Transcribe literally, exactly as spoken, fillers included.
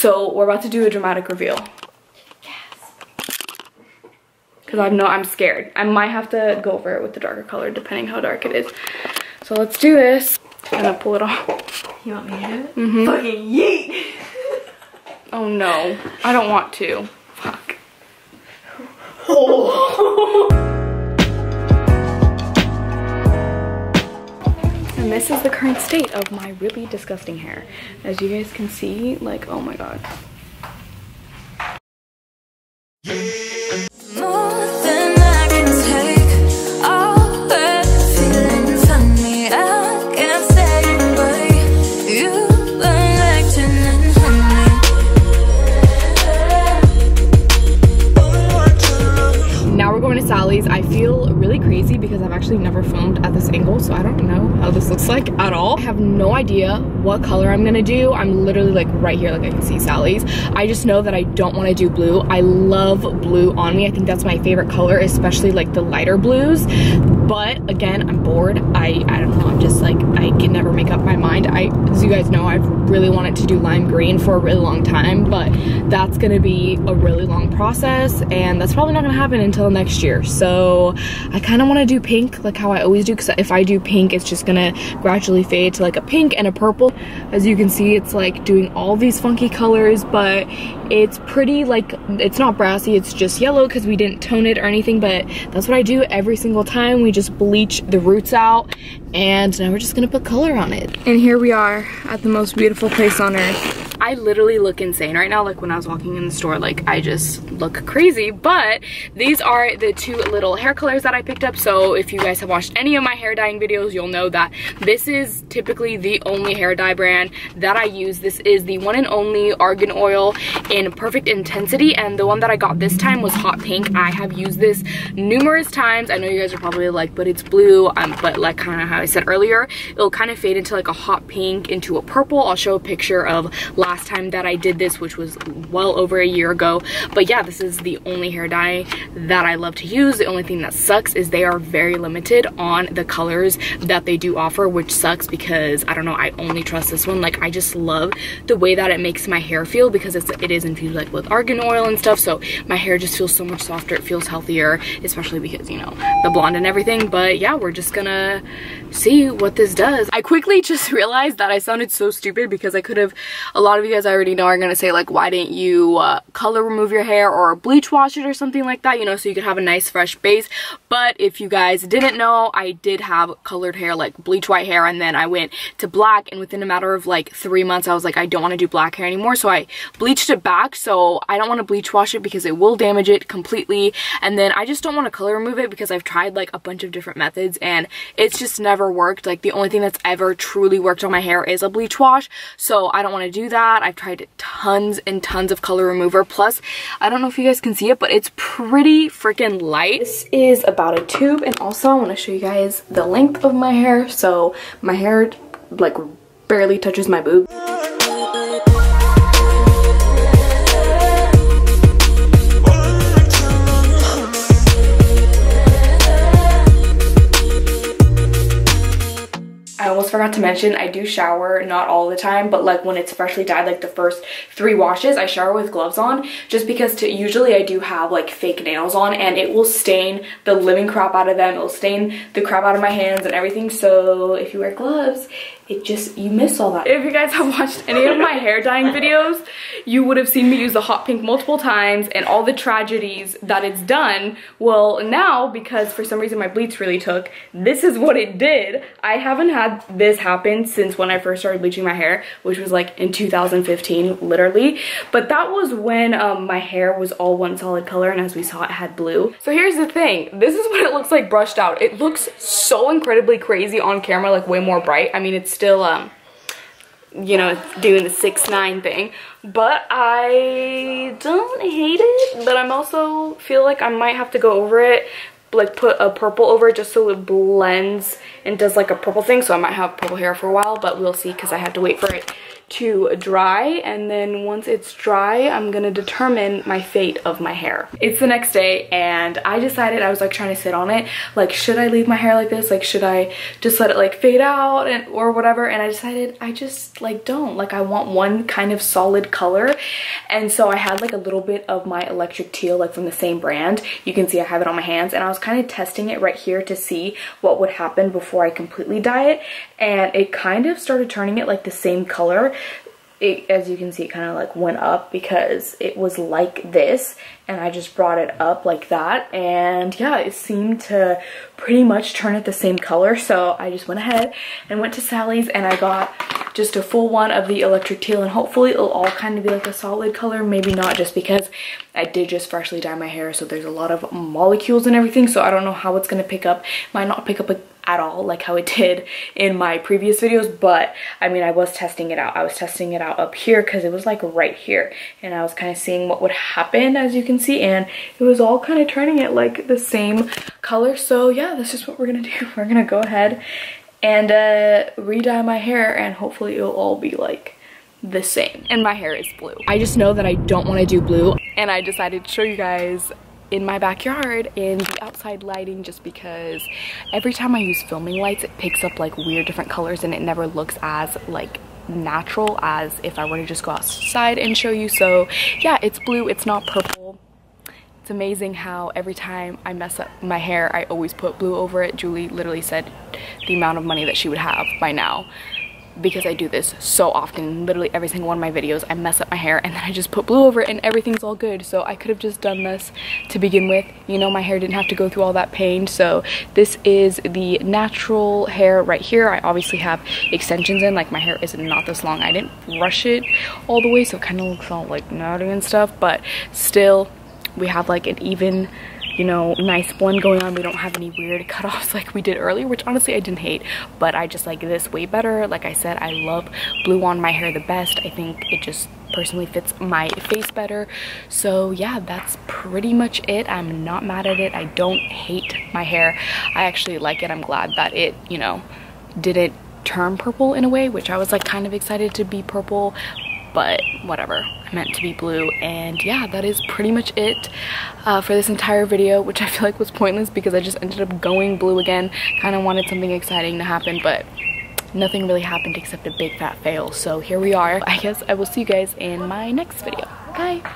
So we're about to do a dramatic reveal. Yes. Because I'm not, I'm scared. I might have to go over it with the darker color depending how dark it is. So let's do this. I'm gonna pull it off. You want me to do it? Mm-hmm. Fucking yeet! Oh no. I don't want to. Fuck. Oh. And this is the current state of my really disgusting hair. As you guys can see, like, oh my god. I feel really crazy because I've actually never filmed at this angle, so I don't know how this looks like at all. I have no idea what color I'm gonna do. I'm literally like right here, like I can see Sally's. I just know that I don't want to do blue. I love blue on me. I think that's my favorite color, especially like the lighter blues. But again, I'm bored. I, I don't know, I'm just like, I can never make up my mind. I, as you guys know, I've really wanted to do lime green for a really long time, but that's gonna be a really long process and that's probably not gonna happen until next year. So I kinda wanna do pink, like how I always do, because if I do pink, it's just gonna gradually fade to like a pink and a purple. As you can see, it's like doing all these funky colors, but it's pretty like, it's not brassy, it's just yellow because we didn't tone it or anything, but that's what I do every single time. We just bleach the roots out and now we're just gonna put color on it. And here we are at the most beautiful place on earth. I literally look insane right now. Like when I was walking in the store, like I just look crazy, but these are the two little hair colors that I picked up. So if you guys have watched any of my hair dyeing videos, you'll know that this is typically the only hair dye brand that I use. This is the one and only Argan Oil in Perfect Intensity, and the one that I got this time was Hot Pink. I have used this numerous times. I know you guys are probably like, but it's blue, um, but like kind of how I said earlier, it'll kind of fade into like a hot pink, into a purple. I'll show a picture of last time that I did this, which was well over a year ago. But yeah, this is the only hair dye that I love to use. The only thing that sucks is they are very limited on the colors that they do offer, which sucks because I don't know, I only trust this one. Like I just love the way that it makes my hair feel because it's, it is infused like with argan oil and stuff, so my hair just feels so much softer. It feels healthier, especially because, you know, the blonde and everything. But yeah, we're just gonna see what this does. I quickly just realized that I sounded so stupid because I could have, a lot of you guys already know are gonna say like, why didn't you uh, color remove your hair or bleach wash it or something like that, you know, so you could have a nice fresh base. But if you guys didn't know, I did have colored hair, like bleach white hair, and then I went to black, and within a matter of like three months I was like, I don't want to do black hair anymore, so I bleached it back. So I don't want to bleach wash it because it will damage it completely, and then I just don't want to color remove it because I've tried like a bunch of different methods and it's just never worked. Like the only thing that's ever truly worked on my hair is a bleach wash, so I don't want to do that. I've tried tons and tons of color remover. Plus, I don't know if you guys can see it, but it's pretty freaking light. This is about a tube, and also I want to show you guys the length of my hair. So my hair like barely touches my boob. I almost forgot to mention, I do shower, not all the time, but like when it's freshly dyed, like the first three washes, I shower with gloves on just because to, usually I do have like fake nails on and it will stain the living crap out of them. It will stain the crap out of my hands and everything. So if you wear gloves, it just, you miss all that. If you guys have watched any of my hair dyeing videos, you would have seen me use the hot pink multiple times and all the tragedies that it's done. Well, now, because for some reason my bleach really took, this is what it did. I haven't had this happened since when I first started bleaching my hair, which was like in two thousand fifteen, literally. But that was when um, my hair was all one solid color, and as we saw, it had blue. So here's the thing, this is what it looks like brushed out. It looks so incredibly crazy on camera, like way more bright. I mean, it's still um you know, doing the six nine thing, but I don't hate it. But I'm also feel like I might have to go over it, like put a purple over it just so it blends and does like a purple thing. So I might have purple hair for a while, but we'll see because I had to wait for it to dry, and then once it's dry, I'm gonna determine my fate of my hair. It's the next day and I decided, I was like trying to sit on it, like should I leave my hair like this? Like should I just let it like fade out and or whatever? And I decided I just like don't, like I want one kind of solid color. And so I had like a little bit of my electric teal, like from the same brand. You can see I have it on my hands, and I was kind of testing it right here to see what would happen before I completely dye it, and it kind of started turning it like the same color. It, as you can see, it kind of like went up because it was like this, and I just brought it up like that, and yeah, it seemed to pretty much turn it the same color. So I just went ahead and went to Sally's and I got just a full one of the electric teal, and hopefully it'll all kind of be like a solid color. Maybe not, just because I did just freshly dye my hair, so there's a lot of molecules and everything, so I don't know how it's gonna pick up. Might not pick up a at all like how it did in my previous videos, but I mean I was testing it out. I was testing it out up here because it was like right here, and I was kind of seeing what would happen, as you can see, and it was all kind of turning it like the same color. So yeah, that's just what we're gonna do. We're gonna go ahead and uh, re-dye my hair, and hopefully it'll all be like the same. And my hair is blue. I just know that I don't want to do blue, and I decided to show you guys in my backyard in the outside lighting, just because every time I use filming lights it picks up like weird different colors, and it never looks as like natural as if I were to just go outside and show you. So yeah, it's blue, it's not purple. It's amazing how every time I mess up my hair I always put blue over it. Julie literally said the amount of money that she would have by now, because I do this so often. Literally every single one of my videos I mess up my hair and then I just put blue over it and everything's all good. So I could have just done this to begin with, you know, my hair didn't have to go through all that pain. So this is the natural hair right here. I obviously have extensions in, like my hair is not this long, I didn't brush it all the way, so it kind of looks all like naughty and stuff, but still we have like an even, you know, nice blend going on. We don't have any weird cutoffs like we did earlier, which honestly I didn't hate, but I just like this way better. Like I said, I love blue on my hair the best. I think it just personally fits my face better. So yeah, that's pretty much it. I'm not mad at it. I don't hate my hair. I actually like it. I'm glad that it, you know, didn't turn purple in a way, which I was like kind of excited to be purple, but whatever, I meant to be blue. And yeah, that is pretty much it uh, for this entire video, which I feel like was pointless because I just ended up going blue again. Kind of wanted something exciting to happen, but nothing really happened except a big fat fail. So here we are. I guess I will see you guys in my next video. Bye.